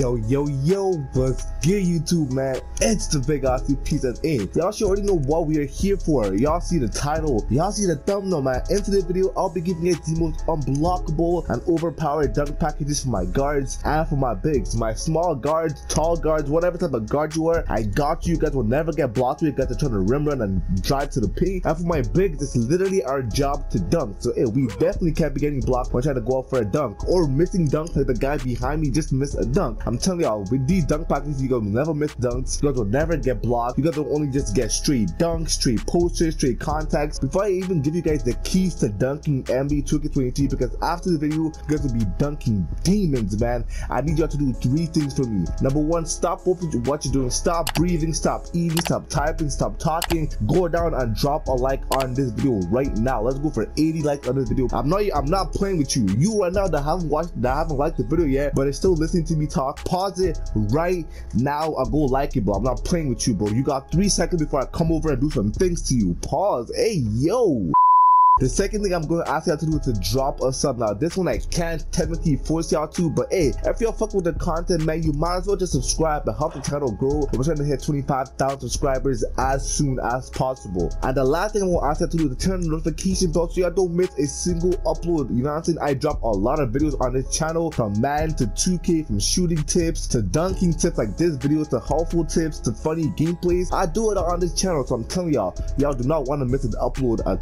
Yo, what's good YouTube, man? It's the big Ossy PZN. Y'all should already know what we are here for. Y'all see the title, y'all see the thumbnail, man. In today's video, I'll be giving you the most unblockable and overpowered dunk packages for my guards and for my bigs. My small guards, tall guards, whatever type of guard you are, I got you. You guys will never get blocked with you guys are trying to rim run and drive to the P. And for my bigs, it's literally our job to dunk. So hey, we definitely can't be getting blocked when trying to go out for a dunk or missing dunks like the guy behind me just missed a dunk. I'm telling y'all, with these dunk packages, you guys will never miss dunks, you guys will never get blocked, you guys will only just get straight dunks, straight posters, straight contacts. Before I even give you guys the keys to dunking NBA 2K23, because after the video, you guys will be dunking demons, man. I need y'all to do three things for me. Number one, stop what you're doing, stop breathing, stop eating, stop typing, stop talking, go down and drop a like on this video right now. Let's go for 80 likes on this video. I'm not playing with you. You right now that haven't liked the video yet, but are still listening to me talk, pause it right now and go like it, bro. I'm not playing with you, bro. You got 3 seconds before I come over and do some things to you. Pause. Hey, yo. The second thing I'm going to ask y'all to do is to drop a sub. Now, this one I can't technically force y'all to, but hey, if y'all fuck with the content, man, you might as well just subscribe and help the channel grow. We're trying to hit 25,000 subscribers as soon as possible. And the last thing I'm going to ask y'all to do is to turn on the notification bell so y'all don't miss a single upload. You know what I'm saying? I drop a lot of videos on this channel, from man to 2K, from shooting tips to dunking tips like this video, to helpful tips to funny gameplays. I do it on this channel, so I'm telling y'all, y'all do not want to miss an upload, a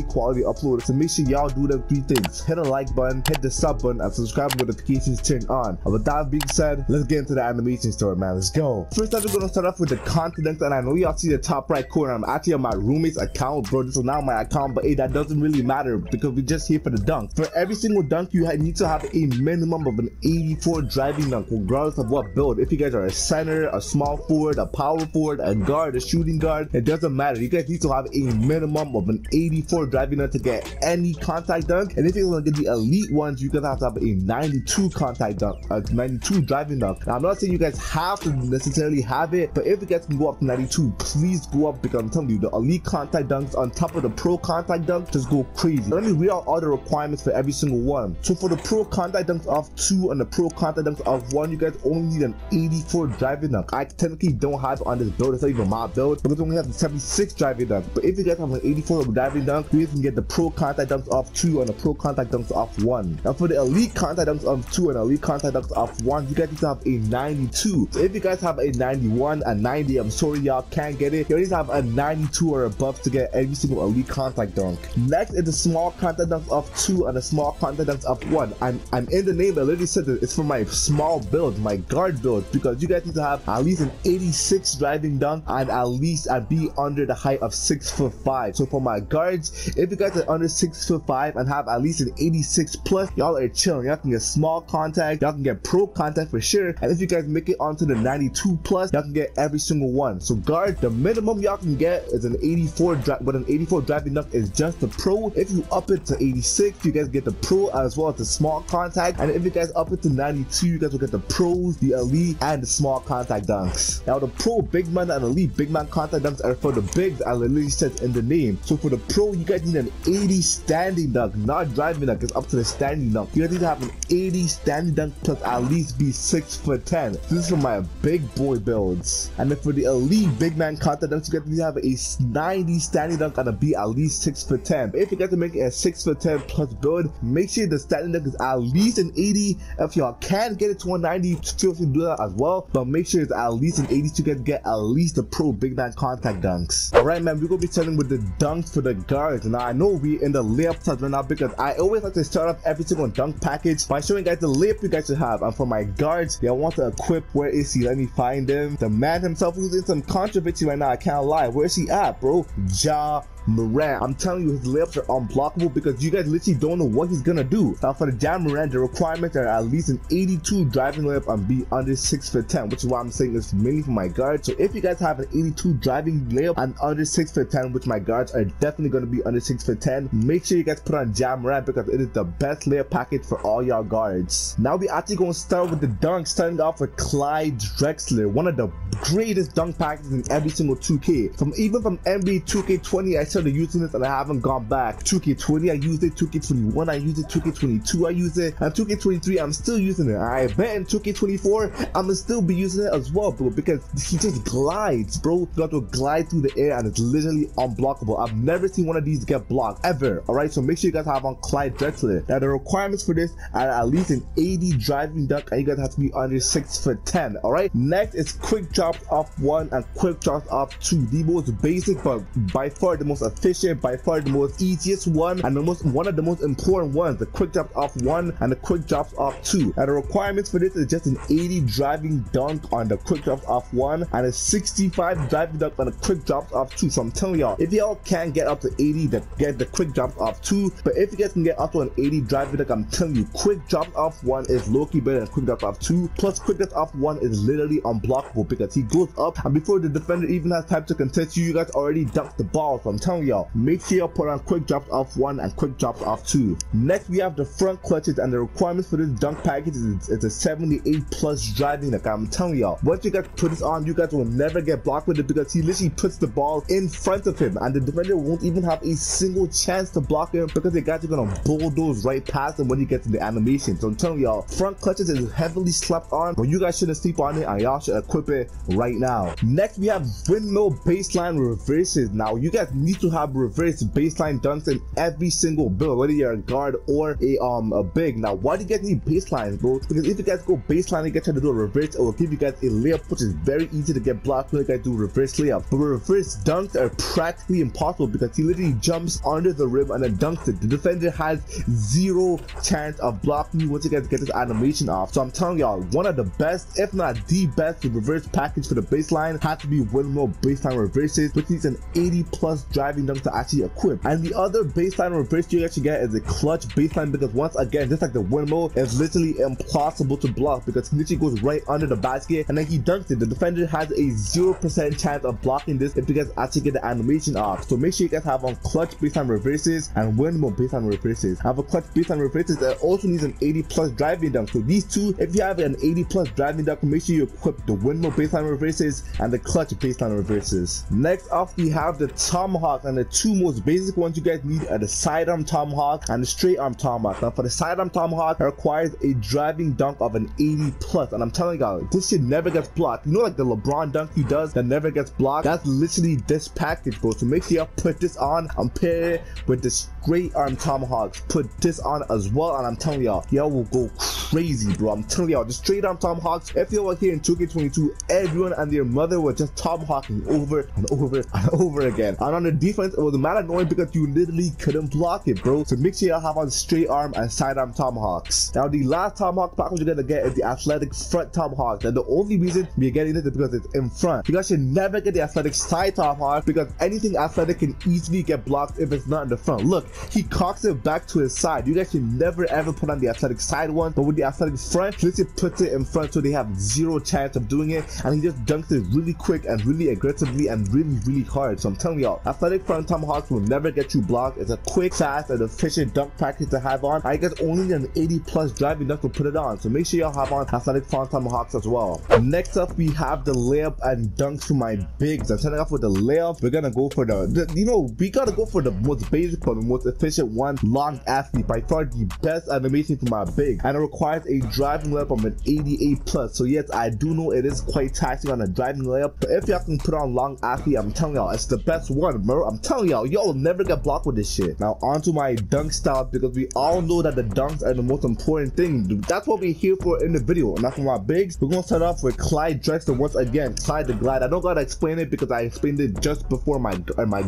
quality upload. So make sure y'all do them three things: hit a like button, hit the sub button, and subscribe with notifications turned on. And with that being said, let's get into the animation story, man. Let's go. First up, we're gonna start off with the continent, and I know y'all see the top right corner, I'm actually on my roommate's account, bro. This is not my account, but hey, that doesn't really matter because we're just here for the dunk. For every single dunk, you need to have a minimum of an 84 driving dunk, regardless of what build. If you guys are a center, a small forward, a power forward, a guard, a shooting guard, it doesn't matter. You guys need to have a minimum of an 84 driving to get any contact dunk. And if you want to get the elite ones, you're gonna have to have a 92 contact dunk, a 92 driving dunk. Now, I'm not saying you guys have to necessarily have it, but if you guys can go up to 92, please go up, because I'm telling you, the elite contact dunks on top of the pro contact dunk just go crazy. Now, let me read out all the requirements for every single one. So for the pro contact dunks of 2 and the pro contact dunks of 1, you guys only need an 84 driving dunk. I technically don't have it on this build, it's not even my build, because I only have the 76 driving dunk. But if you guys have an 84 driving dunk, you guys get the pro contact dunks of 2 and the pro contact dunks of 1. Now for the elite contact dunks of 2 and elite contact dunks of 1, you guys need to have a 92. So if you guys have a 91, a 90, I'm sorry y'all can't get it. You need to have a 92 or above to get every single elite contact dunk. Next is the small contact dunks of 2 and the small contact dunks of 1. I'm in the name, I literally said that it's for my small build, my guard build, because you guys need to have at least an 86 driving dunk and at least I'd be under the height of 6'5". So for my guards, if you guys are under 6'5" and have at least an 86 plus, y'all are chilling. Y'all can get small contact, y'all can get pro contact for sure. And if you guys make it onto the 92 plus, y'all can get every single one. So guard, the minimum y'all can get is an 84 drive, but an 84 driving dunk is just the pro. If you up it to 86, you guys get the pro as well as the small contact. And if you guys up it to 92, you guys will get the pros, the elite, and the small contact dunks. Now the pro big man and elite big man contact dunks are for the bigs, I literally said in the name. So for the pro, you guys need an 80 standing dunk, not driving dunk, it's up to the standing dunk. You guys need to have an 80 standing dunk plus at least be 6'10". This is for my big boy builds. And then for the elite big man contact dunks, you guys need to have a 90 standing dunk and be at least 6'10". If you guys are making a 6'10" plus build, make sure the standing dunk is at least an 80. If y'all can get it to 190, feel free to do that as well, but make sure it's at least an 80 so you guys get at least the pro big man contact dunks. Alright, man, we're gonna be starting with the dunks for the guards. Now I know we in the layup side right now because I always like to start off every single dunk package by showing guys the layup you guys should have. And for my guards, I want to equip, where is he? Let me find him. The man himself who's in some controversy right now, I can't lie. Where is he at, bro? Ja Morant. I'm telling you, his layups are unblockable because you guys literally don't know what he's gonna do. Now for the Ja Morant, the requirements are at least an 82 driving layup and be under 6'10", which is why I'm saying it's mainly for my guards. So if you guys have an 82 driving layup and under 6'10", which my guards are definitely gonna be under 6'10", make sure you guys put on Ja Morant because it is the best layup package for all y'all guards. Now we actually gonna start with the dunk, starting off with Clyde Drexler, one of the greatest dunk packages in every single 2K. From NBA 2K20, I said started using this and I haven't gone back. 2K20, I used it. 2K21, I used it. 2K22, I used it. And 2K23, I'm still using it. I bet in 2K24, I'm gonna still be using it as well, bro, because he just glides, bro. You have to glide through the air and it's literally unblockable. I've never seen one of these get blocked, ever. Alright, so make sure you guys have on Clyde Drexler. Now, the requirements for this are at least an 80 driving dunk and you guys have to be under 6'10". Alright, next is quick drops off 1 and quick drops off 2. The most basic, but by far the most efficient, by far the most easiest one, and the most one of the most important ones, the quick drops off 1 and the quick drops off 2. Now, the requirements for this is just an 80 driving dunk on the quick drops off 1 and a 65 driving dunk on the quick drops off 2. So I'm telling y'all, if y'all can get up to 80, then get the quick drops off 2. But if you guys can get up to an 80 driving dunk, I'm telling you, quick drops off 1 is low-key better than quick drops off 2. Plus, quick drops off 1 is literally unblockable because he goes up and before the defender even has time to contest you, you guys already dunked the ball. So I'm telling y'all, make sure y'all put on quick drops off 1 and quick drops off 2. Next, we have the front clutches, and the requirements for this dunk package is it's a 78 plus driving dunk. I'm telling y'all, once you guys put this on, you guys will never get blocked with it because he literally puts the ball in front of him and the defender won't even have a single chance to block him because the guys are gonna bulldoze right past him when he gets in the animation. So I'm telling y'all, front clutches is heavily slept on, but you guys shouldn't sleep on it and y'all should equip it right now. Next, we have windmill baseline reverses. Now, you guys need to have reverse baseline dunks in every single build, whether you're a guard or a big. Now, why do you guys need baselines, bro? Because if you guys go baseline and get trying to do a reverse, it will give you guys a layup, which is very easy to get blocked when you guys do reverse layup. But reverse dunks are practically impossible because he literally jumps under the rim and then dunks it. The defender has zero chance of blocking you once you guys get this animation off. So I'm telling y'all, one of the best, if not the best, reverse package for the baseline has to be windmill baseline reverses, which needs an 80 plus driving dunk to actually equip. And the other baseline reverse you actually get is a clutch baseline because once again, just like the windmill, it's literally impossible to block because he literally goes right under the basket and then he dunks it. The defender has a 0% chance of blocking this if you guys actually get the animation off. So make sure you guys have on clutch baseline reverses and windmill baseline reverses. Have a clutch baseline reverses that also needs an 80 plus driving dunk. So these two, if you have an 80 plus driving dunk, make sure you equip the windmill baseline reverses and the clutch baseline reverses. Next off, we have the tomahawk, and the two most basic ones you guys need are the sidearm tomahawk and the straight arm tomahawk. Now for the sidearm tomahawk, it requires a driving dunk of an 80 plus, and I'm telling y'all, this shit never gets blocked. You know, like the LeBron dunk he does that never gets blocked? That's literally this package, bro. So make sure y'all put this on and pair it with the straight arm tomahawks. Put this on as well, and I'm telling y'all, y'all will go crazy, bro. I'm telling y'all, the straight arm tomahawks, if y'all were here in 2K22, everyone and their mother were just tomahawking over and over and over again. And on the defense, it was mad annoying because you literally couldn't block it, bro. So make sure y'all have on straight arm and sidearm tomahawks. Now, the last tomahawk package you're gonna get is the athletic front tomahawks, and the only reason we're getting this is because it's in front. You guys should never get the athletic side tomahawk because anything athletic can easily get blocked if it's not in the front. Look, he cocks it back to his side. You guys should never ever put on the athletic side one, but with the athletic front, literally puts it in front so they have zero chance of doing it, and he just dunks it really quick and really aggressively and really hard. So I'm telling y'all, athletic front tomahawks will never get you blocked. It's a quick, fast, and efficient dunk package to have on. I guess only need an 80 plus driving dunk to put it on, so make sure y'all have on athletic front tomahawks as well. Next up, we have the layup and dunks for my bigs. I'm starting off with the layup. We're gonna go for we gotta go for the most basic but the most efficient one, long athlete, by far the best animation for my big, and it requires a driving layup of an 88 plus. So yes, I do know it is quite taxing on a driving layup, but if y'all can put on long athlete, I'm telling y'all, it's the best one, bro. I'm telling y'all, y'all will never get blocked with this shit. Now onto my dunk style, because we all know that the dunks are the most important thing, dude. That's what we're here for in the video. And that's for my bigs. We're gonna start off with Clyde Drexler once again, Clyde the Glide. I don't gotta explain it because I explained it just before my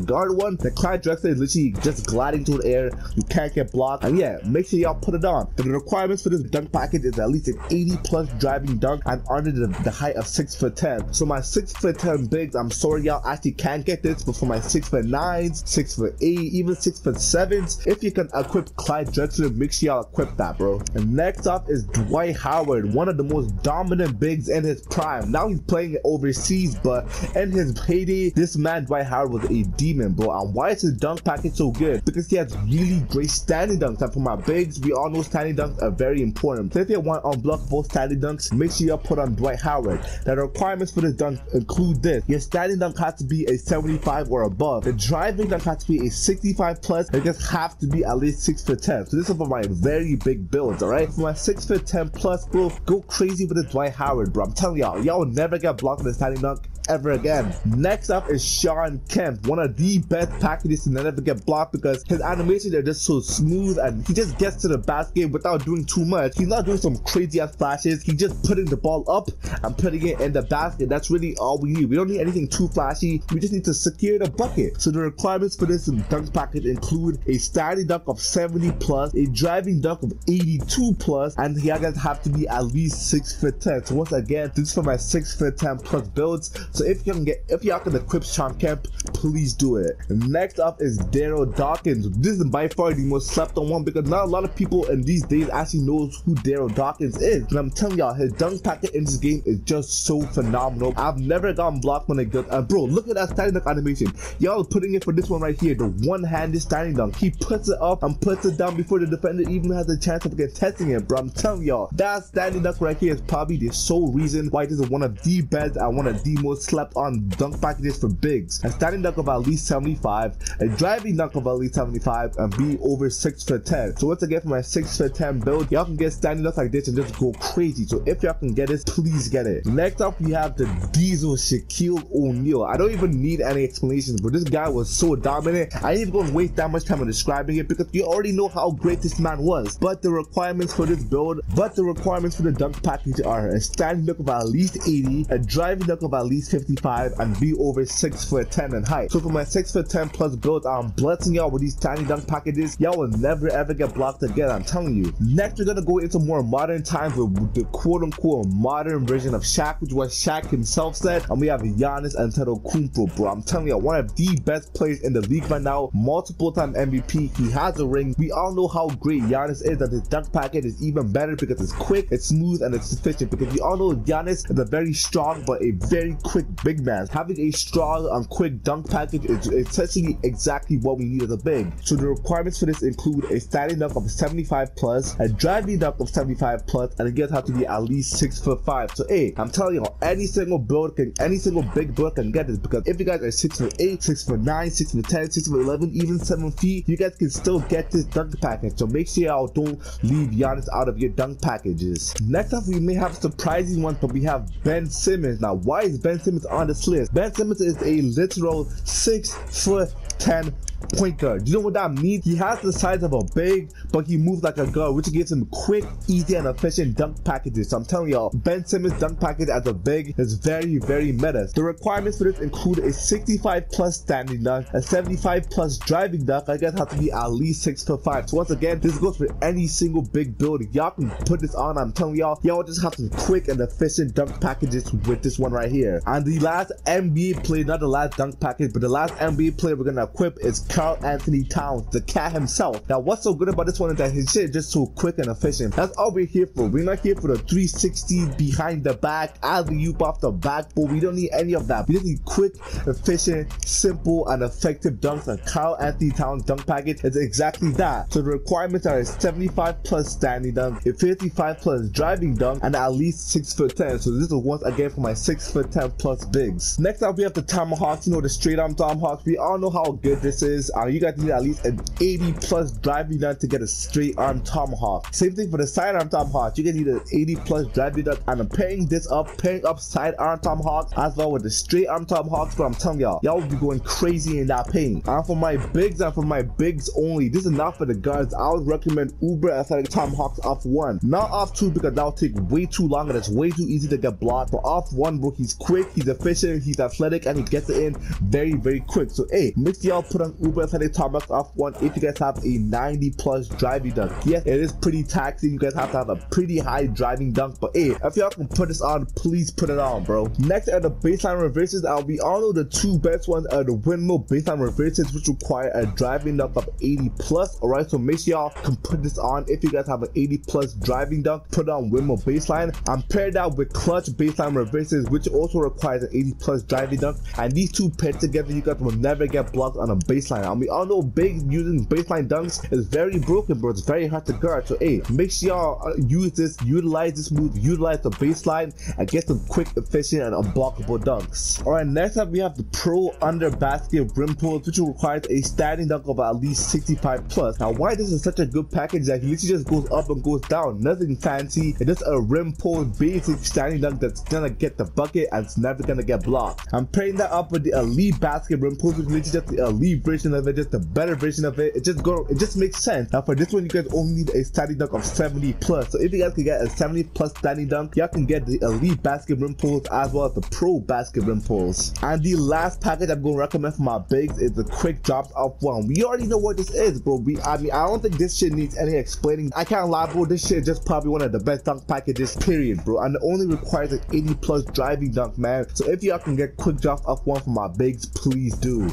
guard one. The Clyde Drexler is literally just gliding through the air. You can't get blocked. And yeah, make sure y'all put it on. The requirements for this dunk package is at least an 80 plus driving dunk and under the height of 6'10". So my 6'10" bigs, I'm sorry y'all actually can't get this, but for my 6'9", 6'8", even 6'7", if you can equip Clyde Drexler, make sure y'all equip that, bro. And next up is Dwight Howard, one of the most dominant bigs in his prime. Now he's playing overseas, but in his heyday, this man Dwight Howard was a demon, bro. And why is his dunk package so good? Because he has really great standing dunks. And for my bigs, we all know standing dunks are very important. So if you want unblockable standing dunks, make sure y'all put on Dwight Howard. Now the requirements for this dunk include this: your standing dunk has to be a 75 or above. The driving dunk has to be a 65 plus. They just have to be at least 6'10". So this is for my very big builds, all right? For my 6'10" plus, bro, go crazy with the Dwight Howard, bro. I'm telling y'all, y'all will never get blocked with a standing dunk ever again. Next up is Shawn Kemp, one of the best packages to never get blocked because his animations are just so smooth and he just gets to the basket without doing too much. He's not doing some crazy ass flashes. He's just putting the ball up and putting it in the basket. That's really all we need. We don't need anything too flashy. We just need to secure the bucket. So the requirements for this dunk package include a standing dunk of 70 plus, a driving dunk of 82 plus, and he guys have to be at least 6'10". So once again, this is for my 6'10" plus builds. So if y'all can equip Shawn Kemp, please do it. Next up is Daryl Dawkins. This is by far the most slept on one because not a lot of people in these days actually knows who Daryl Dawkins is. And I'm telling y'all, his dunk package in this game is just so phenomenal. I've never gotten blocked when I got, bro, look at that standing dunk animation. Y'all are putting it for this one right here, the one-handed standing dunk. He puts it up and puts it down before the defender even has a chance of contesting it, bro. I'm telling y'all, that standing dunk right here is probably the sole reason why this is one of the best and one of the most slept on dunk packages for bigs. A standing dunk of at least 75, a driving dunk of at least 75, and be over 6'10". So once again, for my 6'10" build, y'all can get standing dunks like this and just go crazy. So if y'all can get it, please get it. Next up, we have the Diesel Shaquille O'Neal. I don't even need any explanations, but this guy was so dominant. I ain't even gonna waste that much time on describing it because you already know how great this man was. But the requirements for this build, the dunk package are a standing dunk of at least 80, a driving dunk of at least 55, and be over 6'10" in height. So for my 6'10" plus build, I'm blessing y'all with these tiny dunk packages. Y'all will never ever get blocked again, I'm telling you. Next, we're gonna go into more modern times with the quote-unquote modern version of Shaq, which was Shaq himself said, and we have Giannis Antetokounmpo, bro. I'm telling y'all, one of the best players in the league right now, multiple-time MVP. He has a ring. We all know how great Giannis is, and his dunk package is even better because it's quick, it's smooth, and it's efficient, because we all know Giannis is a very strong but a very quick big man. Having a strong and quick dunk package is essentially exactly what we need as a big. So the requirements for this include a standing dunk of 75 plus, a driving dunk of 75 plus, and again have to be at least 6'5". So hey, I'm telling you, any single big build can get this, because if you guys are 6'8", 6'9", 6'10", 6'11", even 7 feet, you guys can still get this dunk package. So make sure y'all don't leave Giannis out of your dunk packages. Next up, we may have surprising ones, but we have Ben Simmons. Now, why is Ben Simmons on this list? Ben Simmons is a literal 6'10" point guard. You know what that means? He has the size of a big, but he moves like a guard, which gives him quick, easy, and efficient dunk packages. So I'm telling y'all, Ben Simmons dunk package as a big is very, very meta. The requirements for this include a 65 plus standing dunk, a 75 plus driving dunk. I guess have to be at least 6'5". So once again, this goes for any single big build. Y'all can put this on. I'm telling y'all, y'all just have some quick and efficient dunk packages with this one right here. And the last NBA player, not the last dunk package, but the last NBA player we're gonna equip is Karl Anthony Towns, the cat himself. Now, what's so good about this one is that his shit is just so quick and efficient. That's all we're here for. We're not here for the 360 behind the back, alley-oop off the backboard. We don't need any of that. We just need quick, efficient, simple, and effective dunks, and Karl Anthony Towns dunk package is exactly that. So the requirements are a 75 plus standing dunk, a 55 plus driving dunk, and at least 6'10". So this is once again for my 6'10" plus bigs. Next up, we have the Tomahawks, you know, the straight arm Tomahawks. We all know how good this is. You guys need at least an 80 plus driving dunk to get a straight arm tomahawk. Same thing for the sidearm tomahawk. You guys need an 80 plus driving dunk, and I'm pairing up sidearm tomahawks as well with the straight arm tomahawks. But I'm telling y'all, y'all will be going crazy in that paint. And for my bigs, only, this is not for the guards. I would recommend uber athletic tomahawks off one, not off two, because that'll take way too long and it's way too easy to get blocked. But off one, bro, he's quick, he's efficient, he's athletic, and he gets it in very, very quick. So hey, make sure y'all put on uber athletic tomahawks off one if you guys have a 90 plus driving dunk. Yes, it is pretty taxing. You guys have to have a pretty high driving dunk, but hey, if y'all can put this on, please put it on, bro. Next are the baseline reverses, and we all know the two best ones are the windmill baseline reverses, which require a driving dunk of 80 plus. All right, so make sure y'all can put this on. If you guys have an 80 plus driving dunk, put on windmill baseline, and pair that with clutch baseline reverses, which also requires an 80 plus driving dunk, and these two paired together, you guys will never get blocked on a baseline. baseline. I mean, I know big using baseline dunks is very broken, but it's very hard to guard. So hey, make sure y'all use this, utilize this move, utilize the baseline, and get some quick, efficient, and unblockable dunks. Alright, next up we have the Pro Under Basket Rim Pulls, which requires a standing dunk of at least 65 plus. Now why this is such a good package that he literally just goes up and goes down, nothing fancy, it's just a rim pull basic standing dunk that's gonna get the bucket and it's never gonna get blocked. I'm pairing that up with the Elite Basket Rim Pulls, which is literally just the elite version of it, just the better version of it. It just makes sense. Now for this one you guys only need a standing dunk of 70 plus, so if you guys can get a 70 plus standing dunk, y'all can get the Elite Basket Rim Pulls as well as the Pro Basket Rim Pulls. And the last package I'm gonna recommend for my bigs is the Quick Drop Off one. We already know what this is, bro. I don't think this shit needs any explaining. I can't lie, bro, this shit is just probably one of the best dunk packages, period, bro, and it only requires an 80 plus driving dunk, man. So if y'all can get Quick Drop Off one for my bigs, please do.